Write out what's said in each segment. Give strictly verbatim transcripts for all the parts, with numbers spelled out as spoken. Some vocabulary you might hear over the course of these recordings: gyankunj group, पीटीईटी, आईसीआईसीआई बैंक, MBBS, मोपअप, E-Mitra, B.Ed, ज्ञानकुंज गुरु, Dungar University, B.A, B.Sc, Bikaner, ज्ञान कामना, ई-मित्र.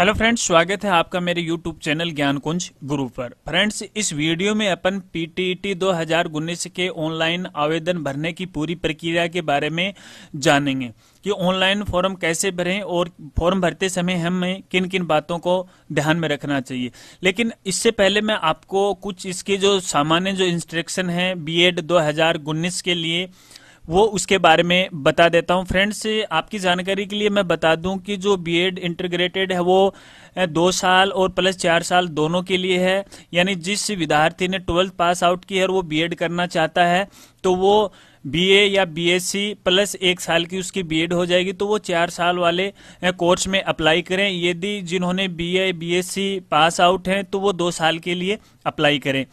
Hello friends, स्वागत है आपका मेरे यूट्यूब चैनल ज्ञानकुंज गुरु पर। फ्रेंड्स, इस वीडियो में अपन पीटीईटी दो हज़ार उन्नीस के ऑनलाइन आवेदन भरने की पूरी प्रक्रिया के बारे में जानेंगे कि ऑनलाइन फॉर्म कैसे भरें और फॉर्म भरते समय हमें किन किन बातों को ध्यान में रखना चाहिए। लेकिन इससे पहले मैं आपको कुछ इसके जो सामान्य जो इंस्ट्रक्शन है बीएड दो हज़ार उन्नीस के लिए वो उसके बारे में बता देता हूं। फ्रेंड्स, आपकी जानकारी के लिए मैं बता दूं कि जो बीएड इंटीग्रेटेड है वो दो साल और प्लस चार साल दोनों के लिए है, यानी जिस विद्यार्थी ने ट्वेल्थ पास आउट की है और वो बीएड करना चाहता है तो वो बीए या बीएससी प्लस एक साल की उसकी बीएड हो जाएगी, तो वो चार साल वाले कोर्स में अप्लाई करें। यदि जिन्होंने बीए बीएससी पास आउट हैं तो वो दो साल के लिए अप्लाई करें,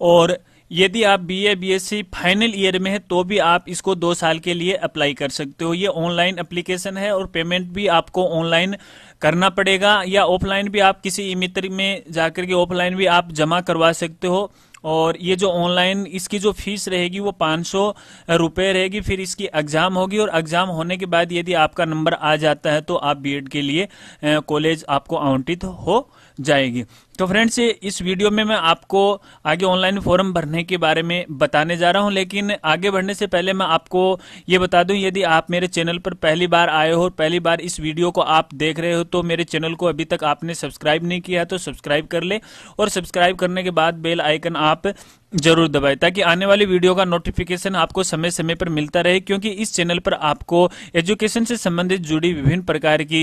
और यदि आप बीए बीएससी फाइनल ईयर में है तो भी आप इसको दो साल के लिए अप्लाई कर सकते हो। ये ऑनलाइन एप्लीकेशन है और पेमेंट भी आपको ऑनलाइन करना पड़ेगा, या ऑफलाइन भी आप किसी ई-मित्र में जाकर के ऑफलाइन भी आप जमा करवा सकते हो। और ये जो ऑनलाइन इसकी जो फीस रहेगी वो पाँच सौ रुपये रहेगी। फिर इसकी एग्जाम होगी और एग्जाम होने के बाद यदि आपका नंबर आ जाता है तो आप बीएड के लिए कॉलेज आपको आवंटित हो जाएगी। तो फ्रेंड्स, इस वीडियो में मैं आपको आगे ऑनलाइन फॉर्म भरने के बारे में बताने जा रहा हूं, लेकिन आगे बढ़ने से पहले मैं आपको ये बता दूं, यदि आप मेरे चैनल पर पहली बार आए हो और पहली बार इस वीडियो को आप देख रहे हो तो मेरे चैनल को अभी तक आपने सब्सक्राइब नहीं किया तो सब्सक्राइब कर ले, और सब्सक्राइब करने के बाद बेल आइकन आप जरूर दबाएं ताकि आने वाली वीडियो का नोटिफिकेशन आपको समय समय पर मिलता रहे, क्योंकि इस चैनल पर आपको एजुकेशन से संबंधित जुड़ी विभिन्न प्रकार की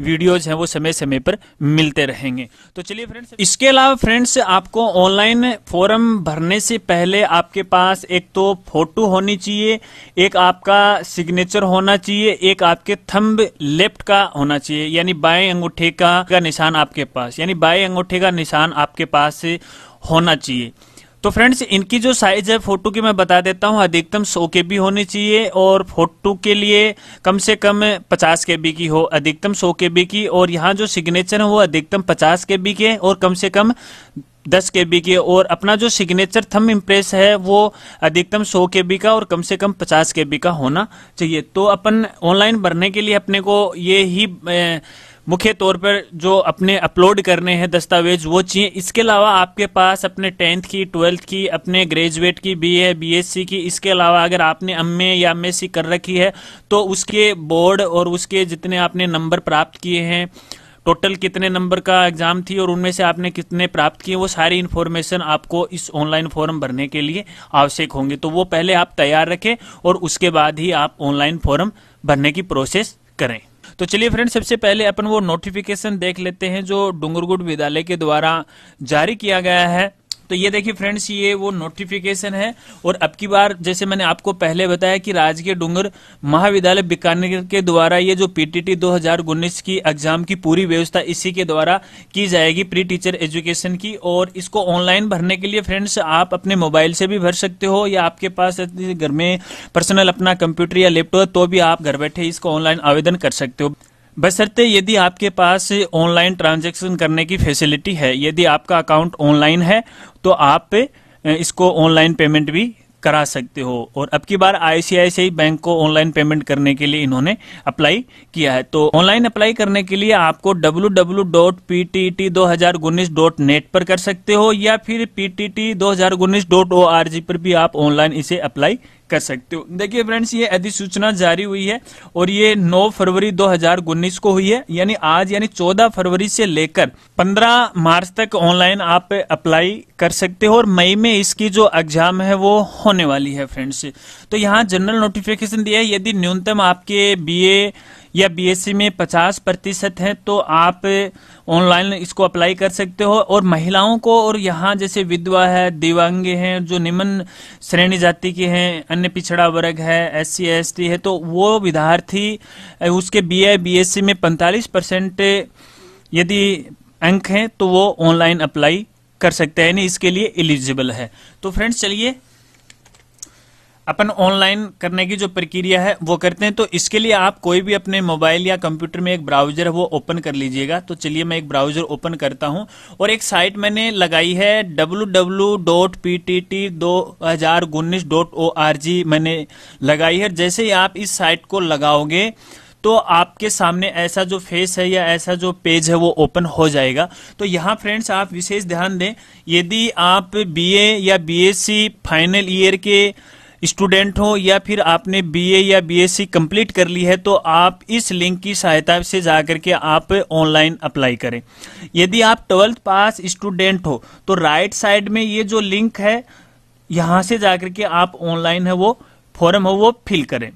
वीडियोज हैं वो समय समय पर मिलते रहेंगे। तो चलिए फ्रेंड्स, इसके अलावा फ्रेंड्स आपको ऑनलाइन फॉर्म भरने से पहले आपके पास एक तो फोटो होनी चाहिए, एक आपका सिग्नेचर होना चाहिए, एक आपके थंब लेफ्ट का होना चाहिए, यानी बाएं अंगूठे का, का निशान आपके पास, यानी बाएं अंगूठे का निशान आपके पास होना चाहिए। तो फ्रेंड्स, इनकी जो साइज है फोटो की मैं बता देता हूं, अधिकतम सौ केबी होनी चाहिए, और फोटो के लिए कम से कम पचास केबी की हो, अधिकतम सौ केबी की, और यहाँ जो सिग्नेचर है वो अधिकतम पचास केबी के और कम से कम दस केबी के, और अपना जो सिग्नेचर थंब इम्प्रेस है वो अधिकतम सौ केबी का और कम से कम पचास केबी का होना चाहिए। तो अपन ऑनलाइन भरने के लिए अपने को ये ही ए, मुख्य तौर पर जो अपने अपलोड करने हैं दस्तावेज वो चाहिए। इसके अलावा आपके पास अपने टेंथ की, ट्वेल्थ की, अपने ग्रेजुएट की, बीए, बीएससी की, इसके अलावा अगर आपने एमए या एमएससी कर रखी है तो उसके बोर्ड और उसके जितने आपने नंबर प्राप्त किए हैं, टोटल कितने नंबर का एग्जाम थी और उनमें से आपने कितने प्राप्त किए, वो सारी इन्फॉर्मेशन आपको इस ऑनलाइन फॉर्म भरने के लिए आवश्यक होंगे। तो वो पहले आप तैयार रखें और उसके बाद ही आप ऑनलाइन फॉर्म भरने की प्रोसेस करें। तो चलिए फ्रेंड्स, सबसे पहले अपन वो नोटिफिकेशन देख लेते हैं जो डूंगर गुरु विद्यालय के द्वारा जारी किया गया है। तो ये देखिए फ्रेंड्स, ये वो नोटिफिकेशन है, और अब की बार जैसे मैंने आपको पहले बताया कि राजकीय डूंगर महाविद्यालय बीकानेर के द्वारा ये जो पीटीटी दो हज़ार उन्नीस की एग्जाम की पूरी व्यवस्था इसी के द्वारा की जाएगी, प्री टीचर एजुकेशन की। और इसको ऑनलाइन भरने के लिए फ्रेंड्स आप अपने मोबाइल से भी भर सकते हो, या आपके पास घर में पर्सनल अपना कंप्यूटर या लैपटॉप तो भी आप घर बैठे इसको ऑनलाइन आवेदन कर सकते हो, बशर्ते यदि आपके पास ऑनलाइन ट्रांजैक्शन करने की फैसिलिटी है। यदि आपका अकाउंट ऑनलाइन है तो आप इसको ऑनलाइन पेमेंट भी करा सकते हो, और अब की बार आईसीआईसीआई बैंक को ऑनलाइन पेमेंट करने के लिए इन्होंने अप्लाई किया है। तो ऑनलाइन अप्लाई करने के लिए आपको W W W dot P T E T दो हज़ार उन्नीस डॉट नेट पर कर सकते हो, या फिर पी टी ई टी दो हज़ार उन्नीस डॉट ओ आर जी पर भी आप ऑनलाइन इसे अप्लाई कर सकते हो। देखिए फ्रेंड्स, ये अधिसूचना जारी हुई है और ये नौ फरवरी दो हज़ार उन्नीस को हुई है, यानी आज, यानी चौदह फरवरी से लेकर पंद्रह मार्च तक ऑनलाइन आप अप्लाई कर सकते हो, और मई में इसकी जो एग्जाम है वो होने वाली है फ्रेंड्स। तो यहाँ जनरल नोटिफिकेशन दिया है, यदि न्यूनतम आपके बीए या बीएससी में पचास प्रतिशत है तो आप ऑनलाइन इसको अप्लाई कर सकते हो, और महिलाओं को, और यहाँ जैसे विधवा है, दिव्यांग हैं, जो निम्न श्रेणी जाति के हैं, अन्य पिछड़ा वर्ग है, एससी एसटी है, तो वो विद्यार्थी उसके बीए बीएससी में पैंतालीस परसेंट यदि अंक हैं तो वो ऑनलाइन अप्लाई कर सकते हैं, यानी इसके लिए एलिजिबल है। तो फ्रेंड्स, चलिए अपन ऑनलाइन करने की जो प्रक्रिया है वो करते हैं। तो इसके लिए आप कोई भी अपने मोबाइल या कंप्यूटर में एक ब्राउजर है वो ओपन कर लीजिएगा। तो चलिए मैं एक ब्राउजर ओपन करता हूं, और एक साइट मैंने लगाई है W W W dot P T E T दो हज़ार उन्नीस डॉट ओ आर जी मैंने लगाई है। जैसे ही आप इस साइट को लगाओगे तो आपके सामने ऐसा जो फेस है या ऐसा जो पेज है वो ओपन हो जाएगा। तो यहाँ फ्रेंड्स आप विशेष ध्यान दें, यदि आप बीए या बीएससी फाइनल ईयर के स्टूडेंट हो या फिर आपने बीए या बीएससी कंप्लीट कर ली है तो आप इस लिंक की सहायता से जाकर के आप ऑनलाइन अप्लाई करें। यदि आप ट्वेल्थ पास स्टूडेंट हो तो राइट साइड में ये जो लिंक है यहाँ से जाकर के आप ऑनलाइन है वो फॉर्म है वो फिल करें।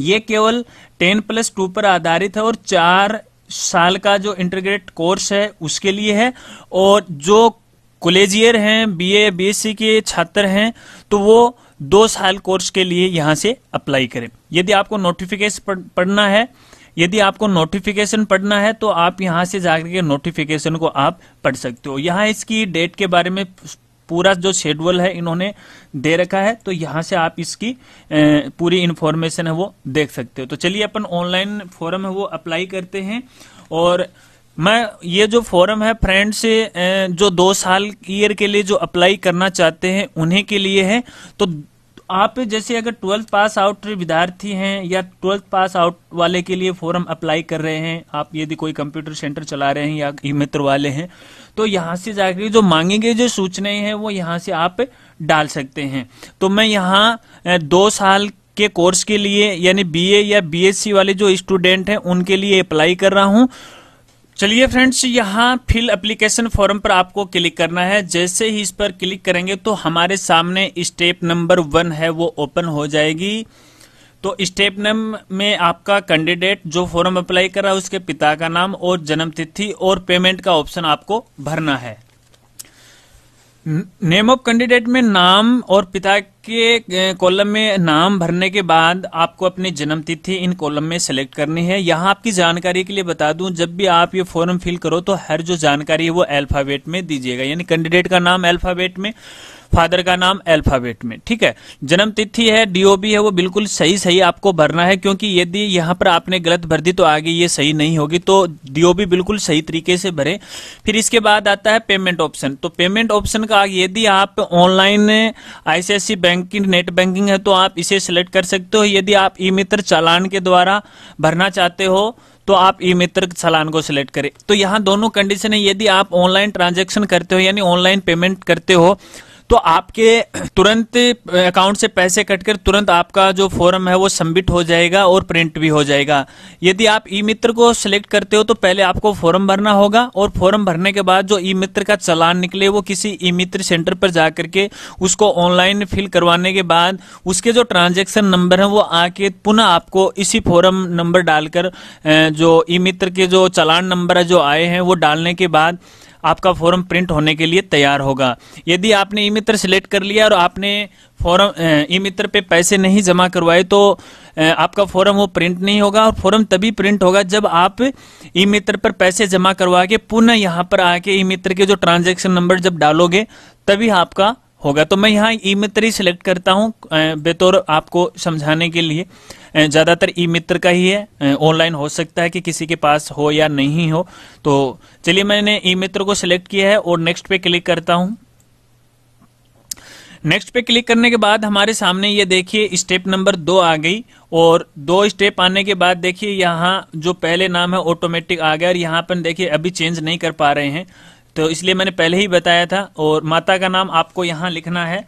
ये केवल टेन प्लस टू पर आधारित है और चार साल का जो इंटीग्रेटेड कोर्स है उसके लिए है, और जो कॉलेजियर हैं बीए बीएससी के छात्र हैं तो वो दो साल कोर्स के लिए यहाँ से अप्लाई करें। यदि आपको नोटिफिकेशन पढ़ना है यदि आपको नोटिफिकेशन पढ़ना है तो आप यहाँ से जाकर के नोटिफिकेशन को आप पढ़ सकते हो। यहाँ इसकी डेट के बारे में पूरा जो शेड्यूल है इन्होंने दे रखा है, तो यहाँ से आप इसकी पूरी इन्फॉर्मेशन है वो देख सकते हो। तो चलिए अपन ऑनलाइन फॉर्म है वो अप्लाई करते हैं। और मैं ये जो फॉर्म है फ्रेंड्स जो दो साल ईयर के लिए जो अप्लाई करना चाहते हैं उन्हीं के लिए है। तो आप जैसे अगर ट्वेल्थ पास आउट विद्यार्थी हैं या ट्वेल्थ पास आउट वाले के लिए फॉर्म अप्लाई कर रहे हैं, आप यदि कोई कंप्यूटर सेंटर चला रहे हैं या ई-मित्र वाले हैं तो यहाँ से जाकर जो मांगेंगे जो सूचनाएं हैं वो यहाँ से आप डाल सकते हैं। तो मैं यहाँ दो साल के कोर्स के लिए यानी बीए या बीएससी वाले जो स्टूडेंट हैं उनके लिए अप्लाई कर रहा हूँ। चलिए फ्रेंड्स यहाँ फिल एप्लीकेशन फॉर्म पर आपको क्लिक करना है। जैसे ही इस पर क्लिक करेंगे तो हमारे सामने स्टेप नंबर वन है वो ओपन हो जाएगी। तो स्टेप नंबर में आपका कैंडिडेट जो फॉर्म अप्लाई कर रहा है उसके पिता का नाम और जन्म तिथि और पेमेंट का ऑप्शन आपको भरना है। नेम ऑफ कैंडिडेट में नाम और पिता के कॉलम में नाम भरने के बाद आपको अपनी जन्म तिथि इन कॉलम में सेलेक्ट करनी है। यहाँ आपकी जानकारी के लिए बता दूं, जब भी आप ये फॉर्म फिल करो तो हर जो जानकारी है वो अल्फाबेट में दीजिएगा, यानी कैंडिडेट का नाम अल्फाबेट में, फादर का नाम अल्फाबेट में, ठीक है। जन्म तिथि है, डीओबी है, वो बिल्कुल सही सही आपको भरना है, क्योंकि यदि यहाँ पर आपने गलत भर दी तो आगे ये सही नहीं होगी। तो डीओबी बिल्कुल सही तरीके से भरे। फिर इसके बाद आता है पेमेंट ऑप्शन। तो पेमेंट ऑप्शन का यदि आप ऑनलाइन आईसीआईसीआई बैंक की नेट बैंकिंग है तो आप इसे सिलेक्ट कर सकते हो। यदि आप ई मित्र चालान के द्वारा भरना चाहते हो तो आप ई मित्र चालान को सिलेक्ट करें। तो यहाँ दोनों कंडीशन है, यदि आप ऑनलाइन ट्रांजैक्शन करते हो यानी ऑनलाइन पेमेंट करते हो तो आपके तुरंत अकाउंट से पैसे कटकर तुरंत आपका जो फॉर्म है वो सबमिट हो जाएगा और प्रिंट भी हो जाएगा। यदि आप ई मित्र को सिलेक्ट करते हो तो पहले आपको फॉर्म भरना होगा और फॉर्म भरने के बाद जो ई मित्र का चालान निकले वो किसी ई मित्र सेंटर पर जाकर के उसको ऑनलाइन फिल करवाने के बाद उसके जो ट्रांजेक्शन नंबर है वो आके पुनः आपको इसी फॉर्म नंबर डालकर जो ई मित्र के जो चालान नंबर है जो आए हैं वो डालने के बाद आपका फॉर्म प्रिंट होने के लिए तैयार होगा। यदि आपने ई मित्र सिलेक्ट कर लिया और आपने फॉर्म ई मित्र पे पैसे नहीं जमा करवाए तो आपका फॉर्म वो प्रिंट नहीं होगा, और फॉर्म तभी प्रिंट होगा जब आप ई मित्र पर पैसे जमा करवा के पुनः यहाँ पर आके ई मित्र के जो ट्रांजैक्शन नंबर जब डालोगे तभी आपका होगा। तो मैं यहाँ ई मित्र ही सिलेक्ट करता हूँ बेतौर आपको समझाने के लिए। ज़्यादातर ई मित्र का ही है, ऑनलाइन हो सकता है कि किसी के पास हो या नहीं हो। तो चलिए मैंने ई मित्र को सिलेक्ट किया है और नेक्स्ट पे क्लिक करता हूँ। नेक्स्ट पे क्लिक करने के बाद हमारे सामने ये देखिए स्टेप नंबर दो आ गई, और दो स्टेप आने के बाद देखिए यहाँ जो पहले नाम है ऑटोमेटिक आ गया, और यहाँ पर देखिए अभी चेंज नहीं कर पा रहे हैं तो इसलिए मैंने पहले ही बताया था। और माता का नाम आपको यहाँ लिखना है।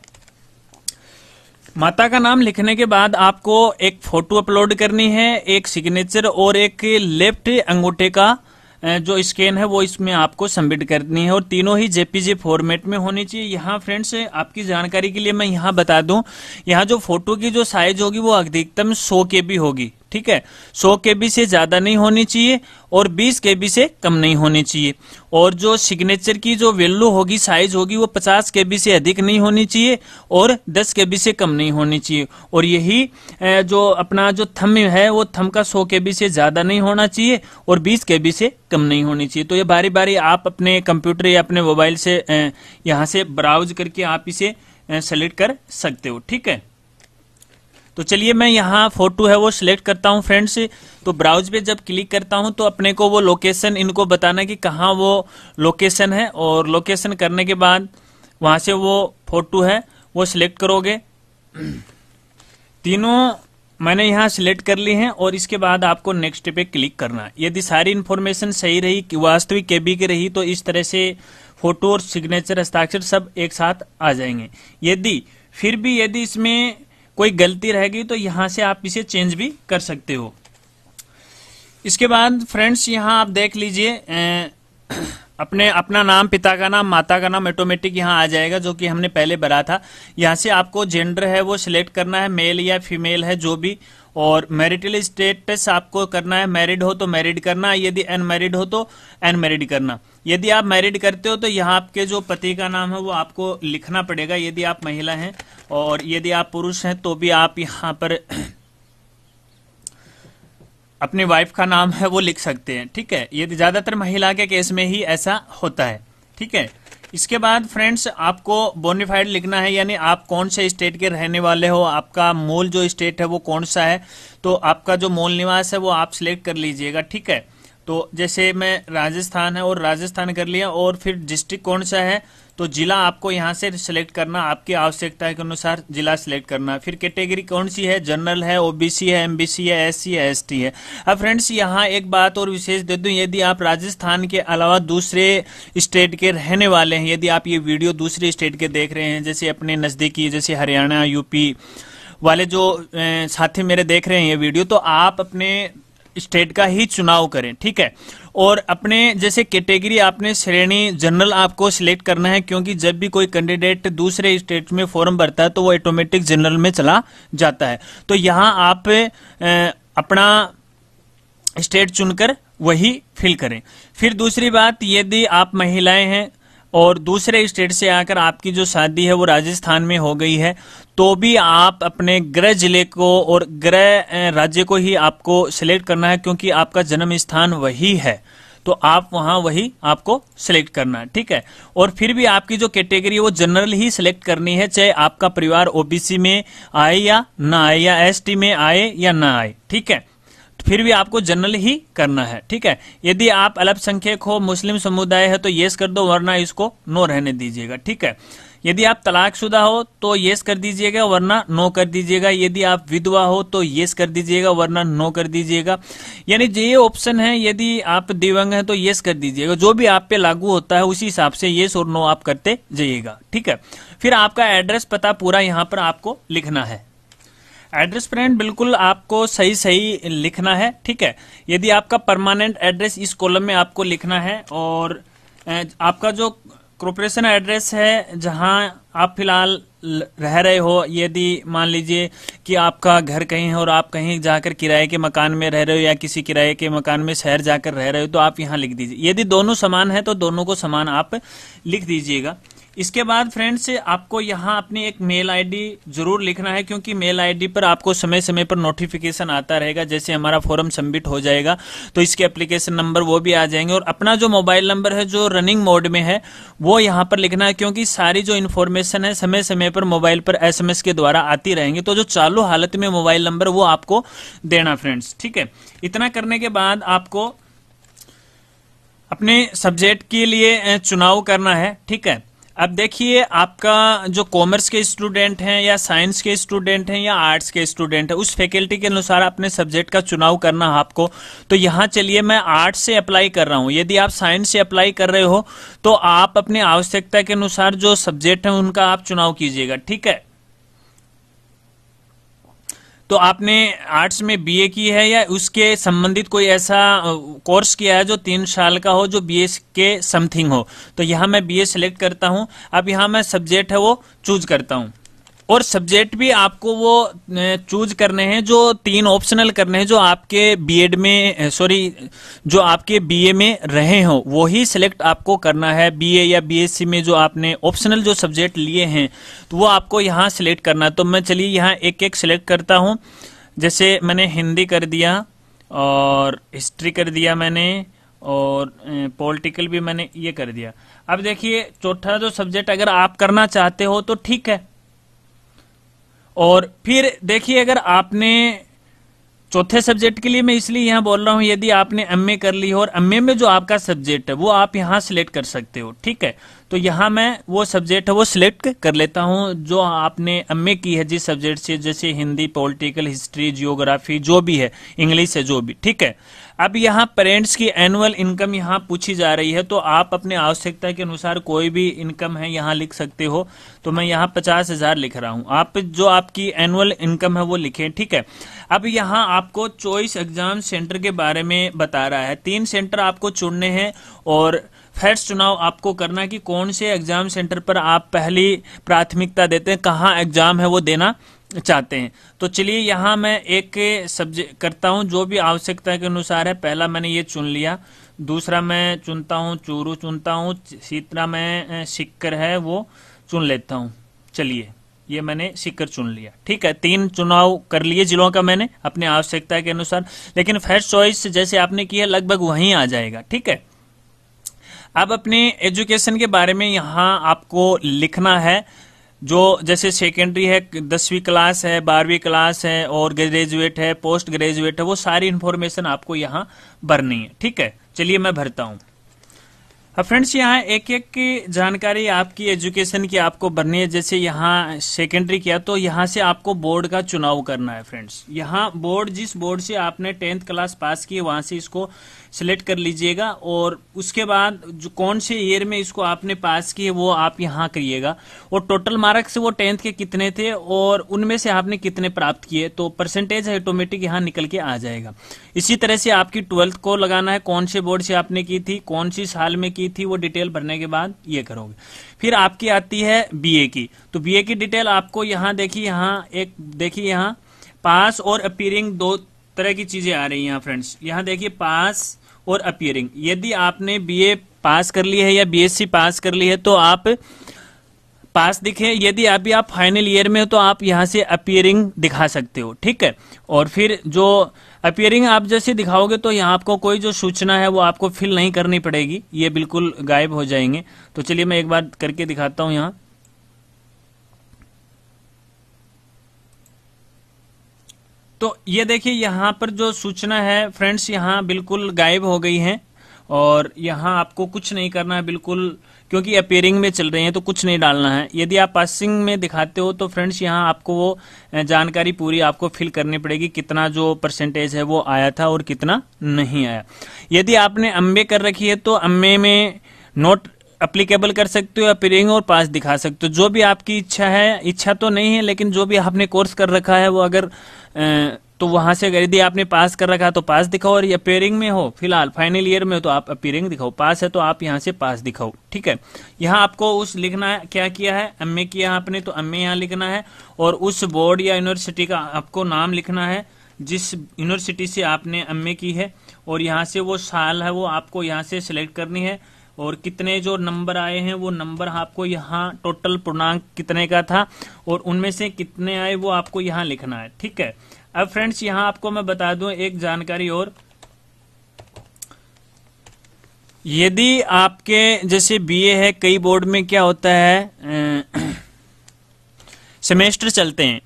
माता का नाम लिखने के बाद आपको एक फोटो अपलोड करनी है, एक सिग्नेचर और एक लेफ्ट अंगूठे का जो स्कैन है वो इसमें आपको सबमिट करनी है, और तीनों ही जेपीजी फॉर्मेट में होनी चाहिए। यहाँ फ्रेंड्स आपकी जानकारी के लिए मैं यहाँ बता दूं, यहाँ जो फोटो की जो साइज होगी वो अधिकतम सौ के बी होगी, ठीक है। सौ केबी से ज्यादा नहीं होनी चाहिए और बीस केबी से कम नहीं होनी चाहिए, और जो सिग्नेचर की जो वैल्यू होगी साइज होगी वो पचास केबी से अधिक नहीं होनी चाहिए और दस केबी से कम नहीं होनी चाहिए, और यही जो अपना जो थंब है वो थंब का सौ केबी से ज्यादा नहीं होना चाहिए और बीस केबी से कम नहीं होनी चाहिए। तो ये बारी बारी आप अपने कंप्यूटर या अपने मोबाइल से यहाँ से ब्राउज करके आप इसे सेलेक्ट कर सकते हो, ठीक है। तो चलिए मैं यहाँ फोटो है वो सिलेक्ट करता हूँ फ्रेंड्स। तो ब्राउज पे जब क्लिक करता हूँ तो अपने को वो लोकेशन इनको बताना है कि कहाँ वो लोकेशन है, और लोकेशन करने के बाद वहाँ से वो फोटो है वो सिलेक्ट करोगे। तीनों मैंने यहाँ सिलेक्ट कर ली है और इसके बाद आपको नेक्स्ट पे क्लिक करना है। यदि सारी इन्फॉर्मेशन सही रही, वास्तविक केबी की रही, तो इस तरह से फोटो और सिग्नेचर, हस्ताक्षर सब एक साथ आ जाएंगे। यदि फिर भी यदि इसमें कोई गलती रहेगी तो यहाँ से आप इसे चेंज भी कर सकते हो। इसके बाद फ्रेंड्स यहाँ आप देख लीजिए अपने अपना नाम, पिता का नाम, माता का नाम ऑटोमेटिक यहाँ आ जाएगा जो कि हमने पहले भरा था। यहाँ से आपको जेंडर है वो सिलेक्ट करना है, मेल या फीमेल है जो भी, और मैरिटल स्टेटस आपको करना है, मैरिड हो तो मैरिड करना, यदि अनमैरिड हो तो अनमैरिड करना। यदि आप मैरिड करते हो तो यहाँ आपके जो पति का नाम है वो आपको लिखना पड़ेगा यदि आप महिला हैं, और यदि आप पुरुष हैं तो भी आप यहाँ पर अपनी वाइफ का नाम है वो लिख सकते हैं। ठीक है, ये ज्यादातर महिला के केस में ही ऐसा होता है। ठीक है, इसके बाद फ्रेंड्स आपको बोनाफाइड लिखना है, यानी आप कौन से स्टेट के रहने वाले हो, आपका मूल जो स्टेट है वो कौन सा है, तो आपका जो मूल निवास है वो आप सिलेक्ट कर लीजिएगा। ठीक है, तो जैसे मैं राजस्थान है और राजस्थान कर लिया, और फिर डिस्ट्रिक्ट कौन सा है तो जिला आपको यहाँ से सिलेक्ट करना, आपकी आवश्यकता के अनुसार जिला सिलेक्ट करना। फिर कैटेगरी कौन सी है, जनरल है, ओबीसी है, एमबीसी है, एससी है, एसटी है। अब फ्रेंड्स यहाँ एक बात और विशेष दे दूं, यदि आप राजस्थान के अलावा दूसरे स्टेट के रहने वाले हैं, यदि आप ये वीडियो दूसरे स्टेट के देख रहे हैं, जैसे अपने नजदीकी जैसे हरियाणा, यूपी वाले जो साथी मेरे देख रहे हैं ये वीडियो, तो आप अपने स्टेट का ही चुनाव करें। ठीक है, और अपने जैसे कैटेगरी आपने श्रेणी जनरल आपको सिलेक्ट करना है, क्योंकि जब भी कोई कैंडिडेट दूसरे स्टेट में फॉर्म भरता है तो वो ऑटोमेटिक जनरल में चला जाता है। तो यहाँ आप अपना स्टेट चुनकर वही फिल करें। फिर दूसरी बात, यदि आप महिलाएं हैं और दूसरे स्टेट से आकर आपकी जो शादी है वो राजस्थान में हो गई है, तो भी आप अपने गृह जिले को और गृह राज्य को ही आपको सिलेक्ट करना है, क्योंकि आपका जन्म स्थान वही है, तो आप वहां वही आपको सिलेक्ट करना है। ठीक है, और फिर भी आपकी जो कैटेगरी है वो जनरल ही सिलेक्ट करनी है, चाहे आपका परिवार ओबीसी में आए या ना आए, या एसटी में आए या ना आए। ठीक है, फिर भी आपको जनरल ही करना है। ठीक है, यदि आप अल्पसंख्यक हो, मुस्लिम समुदाय है तो येस कर दो, वरना इसको नो रहने दीजिएगा। ठीक है, यदि आप तलाकशुदा हो तो येस कर दीजिएगा, वरना नो कर दीजिएगा। यदि आप विधवा हो तो येस कर दीजिएगा, वरना नो कर दीजिएगा। यानी ये ऑप्शन है। यदि आप दिव्यांग हैं तो येस कर दीजिएगा। जो भी आप पे लागू होता है उसी हिसाब से येस और नो आप करते जाइएगा। ठीक है, फिर आपका एड्रेस पता पूरा यहाँ पर आपको लिखना है। एड्रेस फ्रेंड बिल्कुल आपको सही सही लिखना है। ठीक है, यदि आपका परमानेंट एड्रेस इस कॉलम में आपको लिखना है, और आपका जो कॉर्पोरेशन एड्रेस है जहां आप फिलहाल रह रहे हो, यदि मान लीजिए कि आपका घर कहीं है और आप कहीं जाकर किराए के मकान में रह रहे हो या किसी किराए के मकान में शहर जाकर रह रहे हो, तो आप यहां लिख दीजिए। यदि दोनों समान है तो दोनों को समान आप लिख दीजिएगा। इसके बाद फ्रेंड्स आपको यहाँ अपनी एक मेल आईडी जरूर लिखना है, क्योंकि मेल आईडी पर आपको समय समय पर नोटिफिकेशन आता रहेगा। जैसे हमारा फॉर्म सबमिट हो जाएगा तो इसके एप्लीकेशन नंबर वो भी आ जाएंगे, और अपना जो मोबाइल नंबर है जो रनिंग मोड में है वो यहाँ पर लिखना है, क्योंकि सारी जो इन्फॉर्मेशन है समय समय पर मोबाइल पर एस एम एस के द्वारा आती रहेंगी। तो जो चालू हालत में मोबाइल नंबर वो आपको देना फ्रेंड्स। ठीक है, इतना करने के बाद आपको अपने सब्जेक्ट के लिए चुनाव करना है। ठीक है, अब देखिए आपका जो कॉमर्स के स्टूडेंट हैं या साइंस के स्टूडेंट हैं या आर्ट्स के स्टूडेंट हैं, उस फैकल्टी के अनुसार अपने सब्जेक्ट का चुनाव करना है आपको। तो यहाँ चलिए मैं आर्ट्स से अप्लाई कर रहा हूँ। यदि आप साइंस से अप्लाई कर रहे हो तो आप अपनी आवश्यकता के अनुसार जो सब्जेक्ट हैं उनका आप चुनाव कीजिएगा। ठीक है, तो आपने आर्ट्स में बीए की है या उसके संबंधित कोई ऐसा कोर्स किया है जो तीन साल का हो, जो बीए के समथिंग हो, तो यहाँ मैं बीए सिलेक्ट करता हूँ। अब यहाँ मैं सब्जेक्ट है वो चूज करता हूँ, और सब्जेक्ट भी आपको वो चूज करने हैं जो तीन ऑप्शनल करने हैं, जो आपके बीएड में सॉरी जो आपके बीए में रहे हो वो ही सिलेक्ट आपको करना है। बीए या बीएससी में जो आपने ऑप्शनल जो सब्जेक्ट लिए हैं तो वो आपको यहाँ सिलेक्ट करना है। तो मैं चलिए यहाँ एक एक सिलेक्ट करता हूँ। जैसे मैंने हिंदी कर दिया और हिस्ट्री कर दिया मैंने, और पॉलिटिकल भी मैंने ये कर दिया। अब देखिए चौथा जो सब्जेक्ट अगर आप करना चाहते हो तो ठीक है, और फिर देखिए अगर आपने चौथे सब्जेक्ट के लिए मैं इसलिए यहाँ बोल रहा हूँ, यदि आपने एमए कर ली हो और एमए में जो आपका सब्जेक्ट है वो आप यहाँ सिलेक्ट कर सकते हो, ठीक है। तो यहाँ मैं वो सब्जेक्ट है वो सिलेक्ट कर लेता हूँ जो आपने एमए की है जिस सब्जेक्ट से, जैसे हिंदी, पॉलिटिकल, हिस्ट्री, जियोग्राफी, जो भी है, इंग्लिश है, जो भी, ठीक है। अब यहाँ पेरेंट्स की एनुअल इनकम यहाँ पूछी जा रही है, तो आप अपने आवश्यकता के अनुसार कोई भी इनकम है यहाँ लिख सकते हो। तो मैं यहाँ पचास हजार लिख रहा हूँ, आप जो आपकी एनुअल इनकम है वो लिखें, ठीक है। अब यहाँ आपको चॉइस एग्जाम सेंटर के बारे में बता रहा है, तीन सेंटर आपको चुनने हैं और फर्स्ट चुनाव आपको करना कि कौन से एग्जाम सेंटर पर आप पहली प्राथमिकता देते हैं, कहाँ एग्जाम है वो देना चाहते हैं। तो चलिए यहाँ मैं एक सब्जेक्ट करता हूँ जो भी आवश्यकता के अनुसार है। पहला मैंने ये चुन लिया, दूसरा मैं चुनता हूँ चूरू चुनता हूँ, तीसरा मैं सिक्कर है वो चुन लेता हूँ। चलिए ये मैंने सिक्कर चुन लिया, ठीक है। तीन चुनाव कर लिए जिलों का मैंने अपने आवश्यकता के अनुसार, लेकिन फर्स्ट चॉइस जैसे आपने की है लगभग वहीं आ जाएगा, ठीक है। अब अपने एजुकेशन के बारे में यहाँ आपको लिखना है, जो जैसे सेकेंडरी है, दसवीं क्लास है, बारहवीं क्लास है और ग्रेजुएट है, पोस्ट ग्रेजुएट है, वो सारी इन्फॉर्मेशन आपको यहाँ भरनी है, ठीक है। चलिए मैं भरता हूँ। अब फ्रेंड्स यहाँ एक एक की जानकारी आपकी एजुकेशन की आपको भरनी है। जैसे यहाँ सेकेंडरी किया तो यहाँ से आपको बोर्ड का चुनाव करना है फ्रेंड्स। यहाँ बोर्ड, जिस बोर्ड से आपने टेंथ क्लास पास की है वहाँ से इसको सिलेक्ट कर लीजिएगा और उसके बाद जो कौन से ईयर में इसको आपने पास किए वो आप यहाँ करिएगा और टोटल मार्क्स वो टेंथ के कितने थे और उनमें से आपने कितने प्राप्त किए, तो परसेंटेज ऑटोमेटिक यहाँ निकल के आ जाएगा। इसी तरह से आपकी ट्वेल्थ को लगाना है, कौन से बोर्ड से आपने की थी, कौन सी साल में की थी, वो डिटेल भरने के बाद ये करोगे। फिर आपकी आती है बीए की, तो बीए की डिटेल आपको यहाँ देखिए, यहाँ एक देखिए, यहाँ पास और अपीयरिंग दो तरह की चीजें आ रही हैं फ्रेंड्स। यहाँ देखिए पास और अपीयरिंग, यदि आपने बीए पास कर ली है या बीएससी पास कर ली है तो आप पास दिखे, यदि अभी आप फाइनल ईयर में हो तो आप यहाँ से अपीयरिंग दिखा सकते हो, ठीक है। और फिर जो अपीयरिंग आप जैसे दिखाओगे तो यहाँ आपको कोई जो सूचना है वो आपको फिल नहीं करनी पड़ेगी, ये बिल्कुल गायब हो जाएंगे। तो चलिए मैं एक बार करके दिखाता हूँ। यहाँ तो ये देखिए यहाँ पर जो सूचना है फ्रेंड्स यहाँ बिल्कुल गायब हो गई है और यहाँ आपको कुछ नहीं करना है बिल्कुल, क्योंकि अपीयरिंग में चल रही है तो कुछ नहीं डालना है। यदि आप पासिंग में दिखाते हो तो फ्रेंड्स यहाँ आपको वो जानकारी पूरी आपको फिल करनी पड़ेगी, कितना जो परसेंटेज है वो आया था और कितना नहीं आया। यदि आपने एमए कर रखी है तो एमए में नोट एप्लीकेबल कर सकते हो, अपीयरिंग और पास दिखा सकते हो, जो भी आपकी इच्छा है। इच्छा तो नहीं है लेकिन जो भी आपने कोर्स कर रखा है वो अगर तो वहां से, अगर यदि आपने पास कर रखा है तो पास दिखाओ और अपीयरिंग में हो फिलहाल फाइनल ईयर में हो तो आप अपीयरिंग दिखाओ, पास है तो आप यहाँ से पास दिखाओ, ठीक है। यहाँ आपको उस लिखना है क्या किया है, एमए किया आपने तो एमए यहाँ लिखना है और उस बोर्ड या यूनिवर्सिटी का आपको नाम लिखना है जिस यूनिवर्सिटी से आपने एमए की है और यहाँ से वो साल है वो आपको यहाँ से सिलेक्ट करनी है और कितने जो नंबर आए हैं वो नंबर आपको यहाँ टोटल पूर्णांक कितने का था और उनमें से कितने आए वो आपको यहाँ लिखना है, ठीक है। अब फ्रेंड्स यहाँ आपको मैं बता दूं एक जानकारी और, यदि आपके जैसे बीए है कई बोर्ड में क्या होता है सेमेस्टर चलते हैं,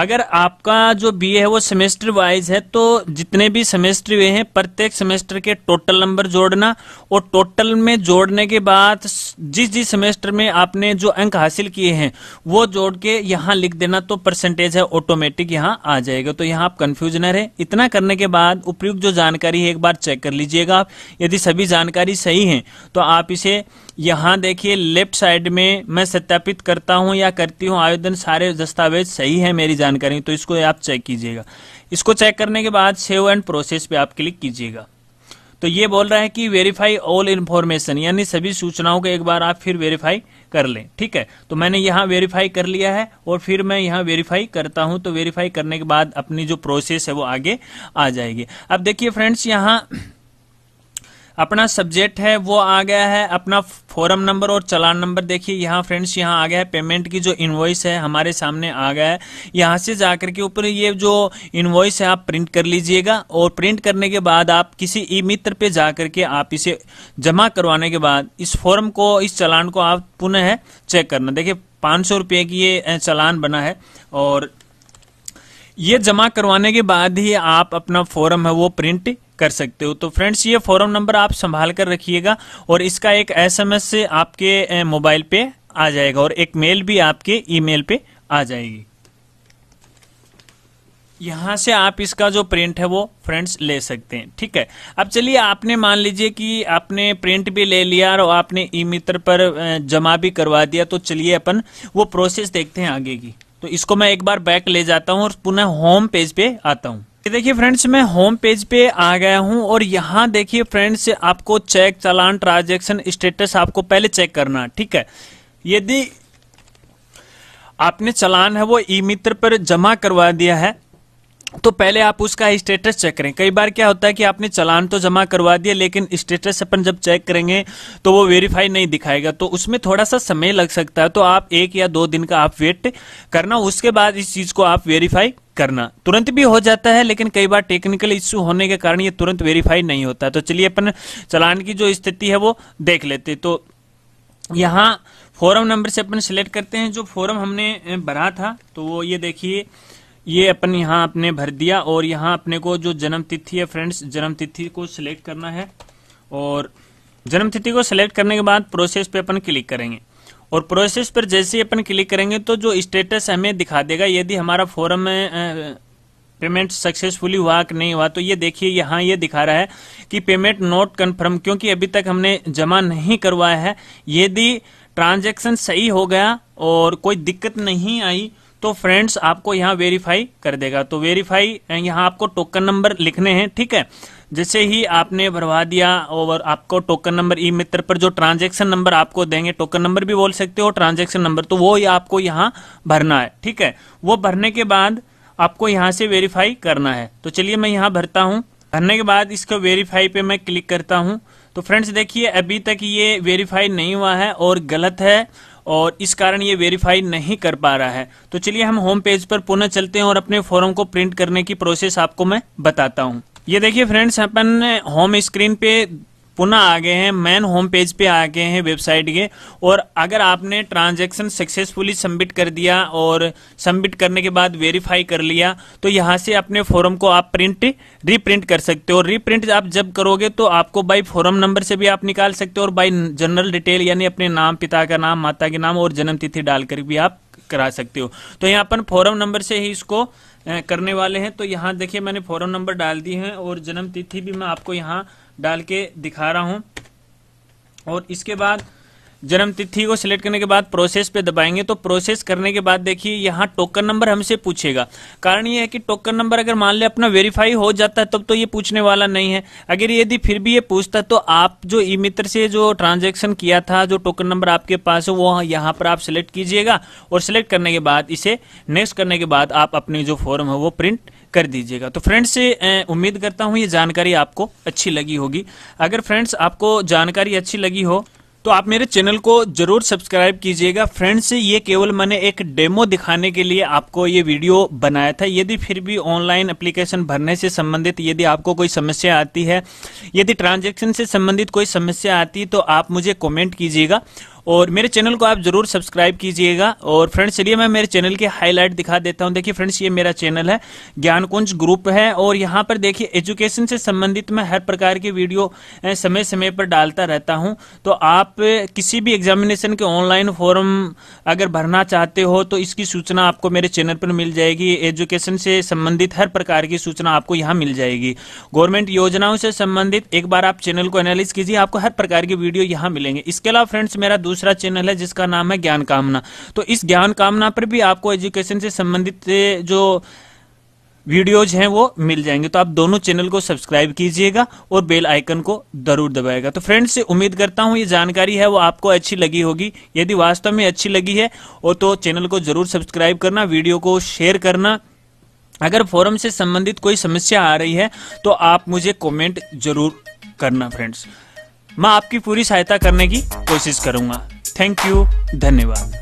अगर आपका जो बीए है वो सेमेस्टर वाइज है तो जितने भी सेमेस्टर हुए हैं प्रत्येक सेमेस्टर के टोटल नंबर जोड़ना और टोटल में जोड़ने के बाद जिस जिस सेमेस्टर में आपने जो अंक हासिल किए हैं वो जोड़ के यहाँ लिख देना, तो परसेंटेज है ऑटोमेटिक यहाँ आ जाएगा। तो यहाँ आप कंफ्यूज न रहे। इतना करने के बाद उपयुक्त जो जानकारी है एक बार चेक कर लीजिएगा आप, यदि सभी जानकारी सही है तो आप इसे यहाँ देखिए लेफ्ट साइड में मैं सत्यापित करता हूँ या करती हूँ आवेदन, सारे दस्तावेज सही है मेरी जानकारी, तो इसको आप चेक कीजिएगा। इसको चेक करने के बाद सेव एंड प्रोसेस पे आप क्लिक कीजिएगा। तो ये बोल रहा है कि वेरीफाई ऑल इन्फॉर्मेशन, यानी सभी सूचनाओं को एक बार आप फिर वेरीफाई कर लें, ठीक है। तो मैंने यहाँ वेरीफाई कर लिया है और फिर मैं यहाँ वेरीफाई करता हूँ, तो वेरीफाई करने के बाद अपनी जो प्रोसेस है वो आगे आ जाएगी। अब देखिए फ्रेंड्स यहाँ अपना सब्जेक्ट है वो आ गया है, अपना फॉर्म नंबर और चालान नंबर देखिए यहाँ फ्रेंड्स यहाँ आ गया है, पेमेंट की जो इनवॉइस है हमारे सामने आ गया है। यहाँ से जाकर के ऊपर ये जो इनवॉइस है आप प्रिंट कर लीजिएगा और प्रिंट करने के बाद आप किसी ई मित्र पे जाकर के आप इसे जमा करवाने के बाद इस फॉर्म को, इस चालान को आप पुनः चेक करना। देखिए पाँच सौ रुपये की ये चालान बना है और ये जमा करवाने के बाद ही आप अपना फॉर्म है वो प्रिंट कर सकते हो। तो फ्रेंड्स ये फॉर्म नंबर आप संभाल कर रखिएगा और इसका एक एसएमएस से आपके मोबाइल पे आ जाएगा और एक मेल भी आपके ईमेल पे आ जाएगी। यहाँ से आप इसका जो प्रिंट है वो फ्रेंड्स ले सकते हैं। ठीक है, अब चलिए आपने मान लीजिए कि आपने प्रिंट भी ले लिया और आपने ई मित्र पर जमा भी करवा दिया। तो चलिए अपन वो प्रोसेस देखते हैं आगे की। तो इसको मैं एक बार बैक ले जाता हूँ और पुनः होम पेज पे आता हूँ। देखिए फ्रेंड्स मैं होम पेज पे आ गया हूं और यहाँ देखिए फ्रेंड्स आपको चेक, चालान, ट्रांजैक्शन स्टेटस आपको पहले चेक करना। ठीक है, यदि आपने चालान है वो ई मित्र पर जमा करवा दिया है तो पहले आप उसका स्टेटस चेक करें। कई बार क्या होता है कि आपने चालान तो जमा करवा दिया लेकिन स्टेटस अपन जब चेक करेंगे तो वो वेरीफाई नहीं दिखाएगा, तो उसमें थोड़ा सा समय लग सकता है। तो आप एक या दो दिन का आप वेट करना, उसके बाद इस चीज को आप वेरीफाई करना। तुरंत भी हो जाता है लेकिन कई बार टेक्निकल इश्यू होने के कारण ये तुरंत वेरीफाई नहीं होता। तो चलिए अपन चालान की जो स्थिति है वो देख लेते। तो यहाँ फॉर्म नंबर से अपन सिलेक्ट करते हैं जो फॉर्म हमने भरा था। तो वो ये देखिए ये अपन यहाँ अपने भर दिया और यहाँ अपने को जो जन्म तिथि है फ्रेंड्स जन्म तिथि को सिलेक्ट करना है और जन्म तिथि को सिलेक्ट करने के बाद प्रोसेस पे अपन क्लिक करेंगे और प्रोसेस पर जैसे ही अपन क्लिक करेंगे तो जो स्टेटस हमें दिखा देगा यदि हमारा फॉर्म में पेमेंट सक्सेसफुली हुआ कि नहीं हुआ। तो ये देखिए यहाँ ये दिखा रहा है कि पेमेंट नॉट कन्फर्म, क्योंकि अभी तक हमने जमा नहीं करवाया है। यदि ट्रांजेक्शन सही हो गया और कोई दिक्कत नहीं आई तो फ्रेंड्स आपको यहाँ वेरीफाई कर देगा। तो वेरीफाई यहाँ आपको टोकन नंबर लिखने हैं। ठीक है, जैसे ही आपने भरवा दिया और आपको टोकन नंबर ई मित्र पर जो ट्रांजैक्शन नंबर आपको देंगे, टोकन नंबर भी बोल सकते हो ट्रांजैक्शन नंबर, तो वो आपको यहाँ भरना है। ठीक है, वो भरने के बाद आपको यहाँ से वेरीफाई करना है। तो चलिए मैं यहाँ भरता हूँ, भरने के बाद इसको वेरीफाई पे मैं क्लिक करता हूँ। तो फ्रेंड्स देखिए अभी तक ये वेरीफाई नहीं हुआ है और गलत है और इस कारण ये वेरीफाई नहीं कर पा रहा है। तो चलिए हम होम पेज पर पुनः चलते हैं और अपने फॉर्म को प्रिंट करने की प्रोसेस आपको मैं बताता हूँ। ये देखिए फ्रेंड्स अपन होम स्क्रीन पे पुनः आ गए हैं, मेन होम पेज पे आ गए हैं वेबसाइट के। और अगर आपने ट्रांजैक्शन सक्सेसफुली सबमिट कर दिया और सबमिट करने के बाद वेरीफाई कर लिया तो यहाँ से अपने फॉर्म को आप प्रिंट रीप्रिंट कर सकते हो। रीप्रिंट आप जब करोगे तो आपको बाई फॉर्म नंबर से भी आप निकाल सकते हो और बाई जनरल डिटेल यानी अपने नाम, पिता का नाम, माता के नाम और जन्म तिथि डालकर भी आप करा सकते हो। तो यहाँ अपन फॉर्म नंबर से ही इसको करने वाले हैं। तो यहाँ देखिए मैंने फॉर्म नंबर डाल दी है और जन्म तिथि भी मैं आपको यहाँ डाल के दिखा रहा हूं और इसके बाद जन्म तिथि को सिलेक्ट करने के बाद प्रोसेस पे दबाएंगे। तो प्रोसेस करने के बाद देखिए यहाँ टोकन नंबर हमसे पूछेगा। कारण ये है कि टोकन नंबर अगर मान ले अपना वेरीफाई हो जाता है तब तो ये पूछने वाला नहीं है। अगर यदि फिर भी ये पूछता तो आप जो ई मित्र से जो ट्रांजैक्शन किया था, जो टोकन नंबर आपके पास है वो यहाँ पर आप सिलेक्ट कीजिएगा और सिलेक्ट करने के बाद इसे नेक्स्ट करने के बाद आप अपनी जो फॉर्म है वो प्रिंट कर दीजिएगा। तो फ्रेंड्स उम्मीद करता हूँ ये जानकारी आपको अच्छी लगी होगी। अगर फ्रेंड्स आपको जानकारी अच्छी लगी हो तो आप मेरे चैनल को जरूर सब्सक्राइब कीजिएगा। फ्रेंड्स ये केवल मैंने एक डेमो दिखाने के लिए आपको ये वीडियो बनाया था। यदि फिर भी ऑनलाइन एप्लीकेशन भरने से संबंधित यदि आपको कोई समस्या आती है, यदि ट्रांजैक्शन से संबंधित कोई समस्या आती है तो आप मुझे कमेंट कीजिएगा और मेरे चैनल को आप जरूर सब्सक्राइब कीजिएगा। और फ्रेंड्स चलिए मैं मेरे चैनल के हाईलाइट दिखा देता हूं। देखिए फ्रेंड्स ये मेरा चैनल है ज्ञानकुंज ग्रुप है और यहाँ पर देखिए एजुकेशन से संबंधित मैं हर प्रकार की वीडियो समय समय पर डालता रहता हूं। तो आप किसी भी एग्जामिनेशन के ऑनलाइन फॉर्म अगर भरना चाहते हो तो इसकी सूचना आपको मेरे चैनल पर मिल जाएगी। एजुकेशन से संबंधित हर प्रकार की सूचना आपको यहाँ मिल जाएगी। गवर्नमेंट योजनाओं से संबंधित एक बार आप चैनल को एनालिस कीजिए, आपको हर प्रकार की वीडियो यहाँ मिलेंगे। इसके अलावा फ्रेंड्स मेरा दूसरा चैनल है जिसका नाम है ज्ञान कामना। तो इस ज्ञान कामना पर भी आपको एजुकेशन से संबंधित जो वीडियोज हैं वो मिल जाएंगे। तो आप दोनों चैनल को सब्सक्राइब कीजिएगा और बेल आइकन को जरूर दबाएगा। तो फ्रेंड्स उम्मीद करता हूं ये जानकारी है वो आपको अच्छी लगी होगी। यदि वास्तव में अच्छी लगी है और तो चैनल को जरूर सब्सक्राइब करना, वीडियो को शेयर करना। अगर फॉरम से संबंधित कोई समस्या आ रही है तो आप मुझे कॉमेंट जरूर करना फ्रेंड्स, मैं आपकी पूरी सहायता करने की कोशिश करूंगा। थैंक यू, धन्यवाद।